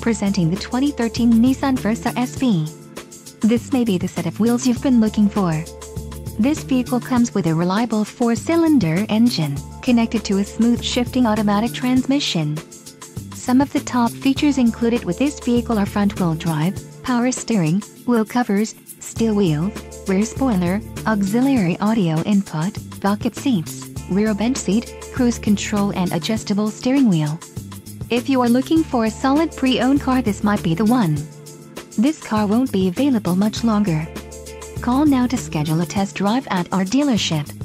Presenting the 2013 Nissan Versa SV. This may be the set of wheels you've been looking for. This vehicle comes with a reliable 4-cylinder engine, connected to a smooth shifting automatic transmission. Some of the top features included with this vehicle are front-wheel drive, power steering, wheel covers, steel wheel, rear spoiler, auxiliary audio input, bucket seats, rear bench seat, cruise control and adjustable steering wheel. If you are looking for a solid pre-owned car, this might be the one. This car won't be available much longer. Call now to schedule a test drive at our dealership.